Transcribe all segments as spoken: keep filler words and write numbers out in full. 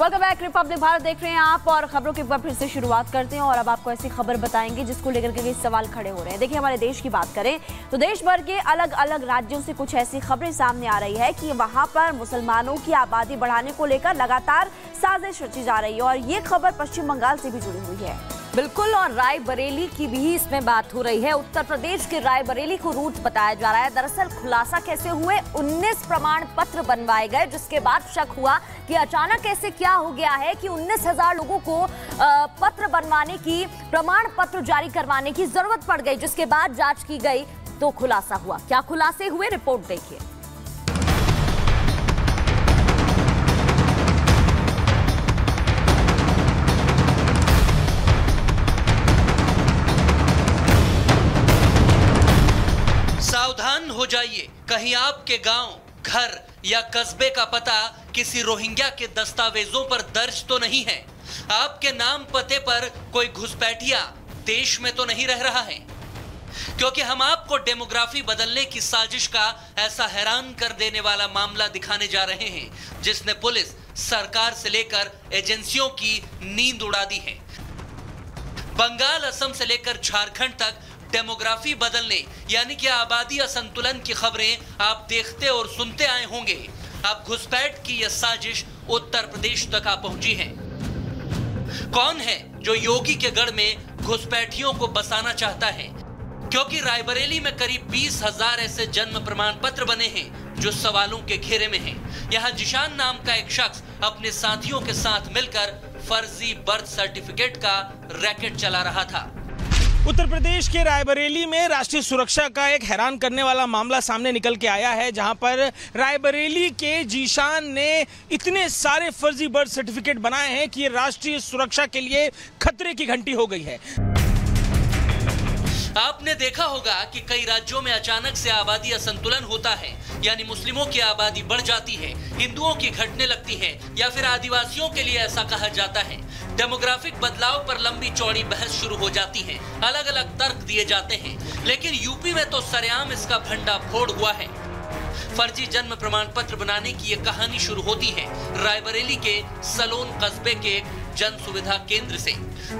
Welcome back, Republic Bharat देख रहे हैं आप और खबरों के बाद फिर से शुरुआत करते हैं और अब आपको ऐसी खबर बताएंगे जिसको लेकर के कई सवाल खड़े हो रहे हैं। देखिए, हमारे देश की बात करें तो देश भर के अलग अलग राज्यों से कुछ ऐसी खबरें सामने आ रही है कि वहां पर मुसलमानों की आबादी बढ़ाने को लेकर लगातार साजिश रची जा रही है और ये खबर पश्चिम बंगाल से भी जुड़ी हुई है। बिल्कुल, और रायबरेली की भी इसमें बात हो रही है। उत्तर प्रदेश के रायबरेली को रूट बताया जा रहा है। दरअसल खुलासा कैसे हुए, उन्नीस प्रमाण पत्र बनवाए गए जिसके बाद शक हुआ कि अचानक ऐसे क्या हो गया है कि उन्नीस हजार लोगों को पत्र बनवाने की, प्रमाण पत्र जारी करवाने की जरूरत पड़ गई, जिसके बाद जांच की गई तो खुलासा हुआ। क्या खुलासे हुए, रिपोर्ट देखिए। हो जाइए, कहीं आपके गांव, घर या कस्बे का पता किसी रोहिंग्या के दस्तावेजों पर दर्ज तो नहीं है। आपके नाम पते पर कोई घुसपैठिया देश में तो नहीं रह रहा है, क्योंकि हम आपको डेमोग्राफी बदलने की साजिश का ऐसा हैरान कर देने वाला मामला दिखाने जा रहे हैं जिसने पुलिस, सरकार से लेकर एजेंसियों की नींद उड़ा दी है। बंगाल, असम से लेकर झारखंड तक डेमोग्राफी बदलने यानी कि आबादी असंतुलन की खबरें आप देखते और सुनते आए होंगे। अब घुसपैठ की यह साजिश उत्तर प्रदेश तक आ पहुंची है। कौन है जो योगी के गढ़ में घुसपैठियों को बसाना चाहता है, क्योंकि रायबरेली में करीब बीस हजार ऐसे जन्म प्रमाण पत्र बने हैं जो सवालों के घेरे में हैं। यहाँ जीशान नाम का एक शख्स अपने साथियों के साथ मिलकर फर्जी बर्थ सर्टिफिकेट का रैकेट चला रहा था। उत्तर प्रदेश के रायबरेली में राष्ट्रीय सुरक्षा का एक हैरान करने वाला मामला सामने निकल के आया है, जहां पर रायबरेली के जीशान ने इतने सारे फर्जी बर्थ सर्टिफिकेट बनाए हैं कि राष्ट्रीय सुरक्षा के लिए खतरे की घंटी हो गई है। आपने देखा होगा कि कई राज्यों में अचानक से आबादी असंतुलन होता है, यानी मुस्लिमों की आबादी बढ़ जाती है, हिंदुओं की घटने लगती है या फिर आदिवासियों के लिए ऐसा कहा जाता है। डेमोग्राफिक बदलाव पर लंबी चौड़ी बहस शुरू हो जाती है, अलग अलग तर्क दिए जाते हैं, लेकिन यूपी में तो सरेआम इसका भंडाफोड़ हुआ है। फर्जी जन्म प्रमाण पत्र बनाने की ये कहानी शुरू होती है रायबरेली के सलोन कस्बे के जन सुविधा केंद्र से,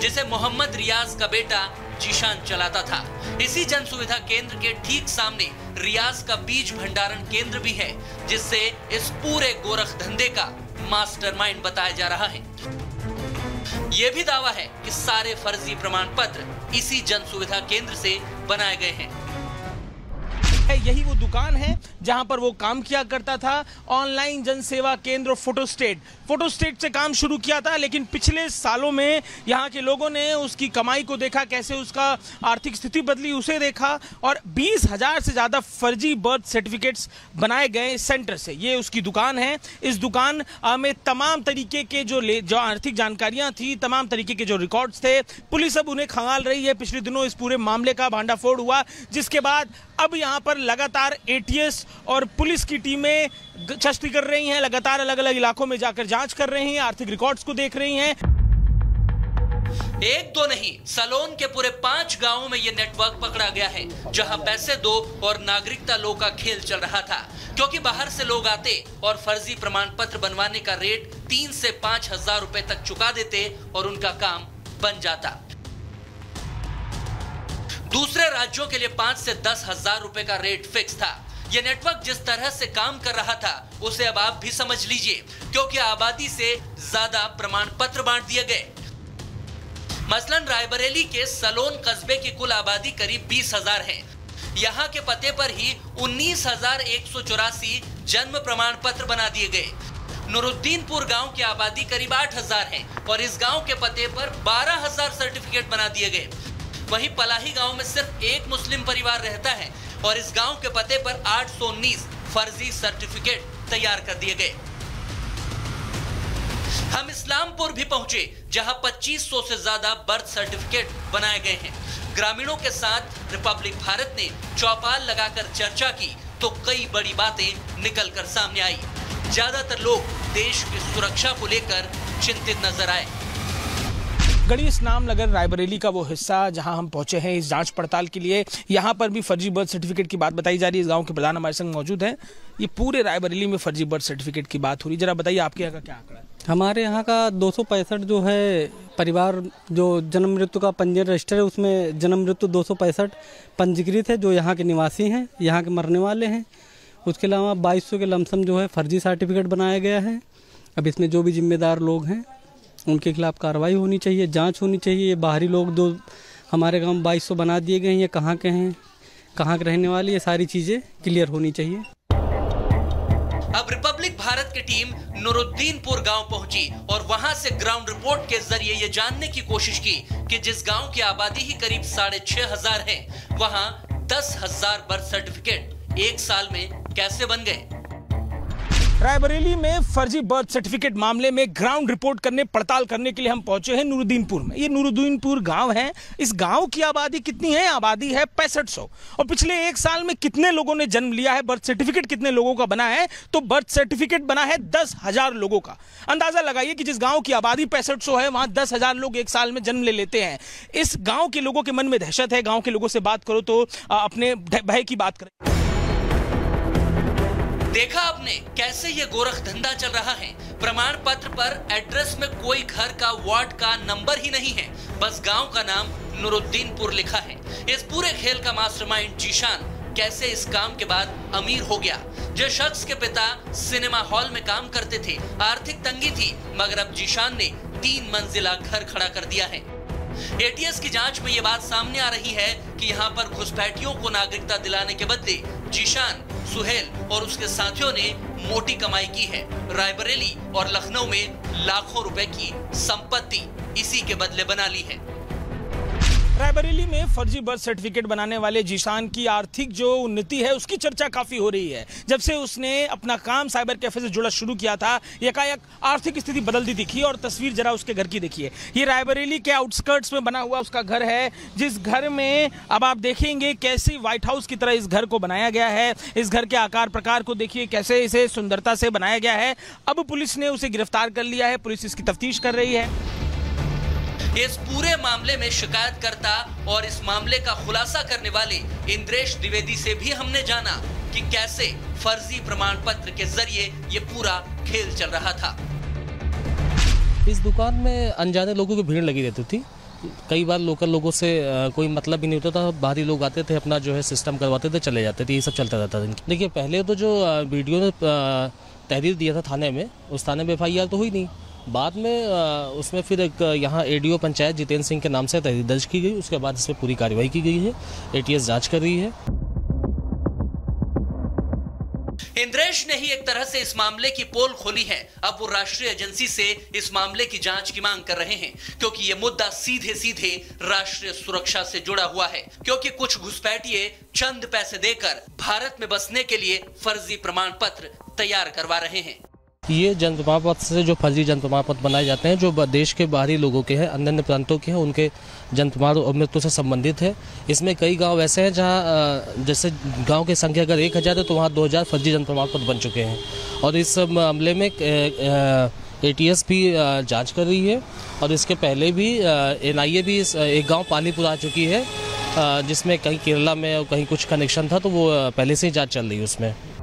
जिसे मोहम्मद रियाज का बेटा जीशान चलाता था। इसी जन सुविधा केंद्र के ठीक सामने रियाज का बीज भंडारण केंद्र भी है, जिससे इस पूरे गोरख धंधे का मास्टरमाइंड बताया जा रहा है। यह भी दावा है कि सारे फर्जी प्रमाण पत्र इसी जन सुविधा केंद्र से बनाए गए हैं। यही वो दुकान है जहां पर वो काम किया करता था, ऑनलाइन जन सेवा केंद्र फोटोस्टेट। फोटोस्टेट से काम शुरू किया था, लेकिन पिछले सालों में यहां के लोगों ने उसकी कमाई को देखा, कैसे उसका आर्थिक स्थिति बदली उसे देखा, और बीस हजार से ज़्यादा फर्जी बर्थ सर्टिफिकेट्स बनाए गए सेंटर से। ये उसकी दुकान है। इस दुकान में तमाम तरीके के जो ले जो आर्थिक जानकारियाँ थी, तमाम तरीके के जो रिकॉर्ड्स थे, पुलिस अब उन्हें खंगाल रही है। पिछले दिनों इस पूरे मामले का भांडाफोड़ हुआ, जिसके बाद अब यहाँ पर लगातार एटीएस और पुलिस की टीमें गश्ती कर रही हैं, लगातार अलग अलग इलाकों में जाकर जांच कर रही हैं, आर्थिक रिकॉर्ड्स को देख रही हैं। एक दो नहीं, सलोन के पूरे पांच गांवों में यह नेटवर्क पकड़ा गया है, जहां पैसे दो और नागरिकता लो का खेल चल रहा था, क्योंकि बाहर से लोग आते और फर्जी प्रमाण पत्र बनवाने का रेट तीन से पांच हजार रुपए तक चुका देते और उनका काम बन जाता। दूसरे राज्यों के लिए पाँच से दस हजार रुपए का रेट फिक्स था। यह नेटवर्क जिस तरह से काम कर रहा था उसे अब आप भी समझ लीजिए, क्योंकि आबादी से ज्यादा प्रमाण पत्र बांट दिए गए। मसलन रायबरेली के सलोन कस्बे की कुल आबादी करीब बीस हजार है। यहाँ के पते पर ही उन्नीस हजार एक सौ चौरासी जन्म प्रमाण पत्र बना दिए गए। नुरुद्दीनपुर गांव की आबादी करीब आठ हजार है और इस गाँव के पते पर बारह हजार सर्टिफिकेट बना दिए गए। वहीं पलाही गांव में सिर्फ एक मुस्लिम परिवार रहता है और इस गांव के पते पर आठ सौ उन्नीस फर्जी सर्टिफिकेट तैयार कर दिए गए। हम इस्लामपुर भी पहुंचे, जहां पच्चीस सौ से ज्यादा बर्थ सर्टिफिकेट बनाए गए हैं। ग्रामीणों के साथ रिपब्लिक भारत ने चौपाल लगाकर चर्चा की तो कई बड़ी बातें निकल कर सामने आई। ज्यादातर लोग देश की सुरक्षा को लेकर चिंतित नजर आए। गणेश नाम नगर रायबरेली का वो हिस्सा जहां हम पहुंचे हैं इस जांच पड़ताल के लिए। यहां पर भी फर्जी बर्थ सर्टिफिकेट की बात बताई जा रही है। इस गांव के प्रधान हमारे संग मौजूद हैं। ये पूरे रायबरेली में फर्जी बर्थ सर्टिफिकेट की बात हो रही है। जरा बताइए आपके यहाँ का क्या आंकड़ा है? हमारे यहाँ का दो सौ पैंसठ जो है परिवार जो जन्म मृत्यु का पंजीयन रजिस्टर है, उसमें जन्म मृत्यु दो सौ पैंसठ पंजीकृत है जो यहाँ के निवासी हैं, यहाँ के मरने वाले हैं। उसके अलावा बाईस सौ के लमसम जो है फर्जी सर्टिफिकेट बनाया गया है। अब इसमें जो भी जिम्मेदार लोग हैं उनके खिलाफ कार्रवाई होनी चाहिए, जांच होनी चाहिए। ये बाहरी लोग जो हमारे गांव बाईस सौ बना दिए गए हैं, ये कहाँ के हैं, कहाँ के रहने वाले, ये सारी चीज़ें क्लियर होनी चाहिए। अब रिपब्लिक भारत की टीम नुरुद्दीनपुर गांव पहुंची और वहां से ग्राउंड रिपोर्ट के जरिए ये जानने की कोशिश की कि जिस गाँव की आबादी ही करीब साढ़े छह हजार है, वहाँ दस हजार बर्थ सर्टिफिकेट एक साल में कैसे बन गए। रायबरेली में फर्जी बर्थ सर्टिफिकेट मामले में ग्राउंड रिपोर्ट करने, पड़ताल करने के लिए हम पहुंचे हैं नुरुद्दीनपुर में। ये नुरुद्दीनपुर गांव है। इस गांव की आबादी कितनी है? आबादी है पैंसठ सौ। और पिछले एक साल में कितने लोगों ने जन्म लिया है, बर्थ सर्टिफिकेट कितने लोगों का बना है? तो बर्थ सर्टिफिकेट बना है दस हजार लोगों का। अंदाजा लगाइए कि जिस गाँव की आबादी पैंसठ सौ है, वहाँ दस हजार लोग एक साल में जन्म ले लेते हैं। इस गाँव के लोगों के मन में दहशत है। गाँव के लोगों से बात करो तो अपने भय की बात करें। देखा आपने कैसे ये गोरख धंधा चल रहा है। प्रमाण पत्र पर एड्रेस में कोई घर का, वार्ड का नंबर ही नहीं है, बस गांव का नाम नुरुद्दीनपुर लिखा है। इस पूरे खेल का मास्टरमाइंड जीशान कैसे इस काम के बाद अमीर हो गया। जिस शख्स के पिता सिनेमा हॉल में काम करते थे, आर्थिक तंगी थी, मगर अब जीशान ने तीन मंजिला घर खड़ा कर दिया है। एटीएस की जांच में ये बात सामने आ रही है कि यहाँ पर घुसपैठियों को नागरिकता दिलाने के बदले जीशान, सुहेल और उसके साथियों ने मोटी कमाई की है। रायबरेली और लखनऊ में लाखों रुपए की संपत्ति इसी के बदले बना ली है। रायबरेली में फर्जी बर्थ सर्टिफिकेट बनाने वाले जीशान की आर्थिक जो उन्नति है उसकी चर्चा काफ़ी हो रही है। जब से उसने अपना काम साइबर कैफे से जुड़ा शुरू किया था, एकाएक आर्थिक स्थिति बदलती दिखी। और तस्वीर जरा उसके घर की देखिए। ये रायबरेली के आउटस्कर्ट्स में बना हुआ उसका घर है, जिस घर में अब आप देखेंगे कैसे व्हाइट हाउस की तरह इस घर को बनाया गया है। इस घर के आकार प्रकार को देखिए, कैसे इसे सुंदरता से बनाया गया है। अब पुलिस ने उसे गिरफ्तार कर लिया है। पुलिस इसकी तफ्तीश कर रही है। इस पूरे मामले में शिकायतकर्ता और इस मामले का खुलासा करने वाले इंद्रेश द्विवेदी से भी हमने जाना कि कैसे फर्जी प्रमाण पत्र के जरिए ये पूरा खेल चल रहा था। इस दुकान में अनजाने लोगों की भीड़ लगी रहती थी। कई बार लोकल लोगों से कोई मतलब ही नहीं होता था। बाहरी लोग आते थे, अपना जो है सिस्टम करवाते थे, चले जाते थे। ये सब चलता रहता था। देखिए, पहले तो जो बी डी ओ ने तहरीर दिया था थाने में, उस थाने में एफ आई आर तो हुई नहीं। बाद में उसमें फिर एक यहाँ एडीओ पंचायत जितेंद्र सिंह के नाम से तहरीर दर्ज की गई। उसके बाद इसमें पूरी कार्रवाई की गई है। एटीएस जांच कर रही है। इंद्रेश ने ही एक तरह से इस मामले की पोल खोली है। अब वो राष्ट्रीय एजेंसी से इस मामले की जांच की मांग कर रहे हैं, क्योंकि ये मुद्दा सीधे सीधे राष्ट्रीय सुरक्षा से जुड़ा हुआ है। क्योंकि कुछ घुसपैठिए चंद पैसे देकर भारत में बसने के लिए फर्जी प्रमाण पत्र तैयार करवा रहे हैं। ये जन्म प्रमाण पत्र से जो फर्जी जन्म प्रमाण पत्र बनाए जाते हैं, जो देश के बाहरी लोगों के हैं, अन्य अन्य प्रांतों के हैं, उनके जन्म प्रमाण और मृत्यु से संबंधित है। इसमें कई गांव ऐसे हैं जहां जैसे गांव की संख्या अगर एक हज़ार है तो वहां दो हज़ार फर्जी जन्म प्रमाण पत्र बन चुके हैं। और इस मामले में एटीएस भी जाँच कर रही है। और इसके पहले भी एन आई ए भी एक गाँव पालीपुर आ चुकी है, जिसमें कहीं केरला में और कहीं कुछ कनेक्शन था, तो वो पहले से ही जाँच चल रही है उसमें।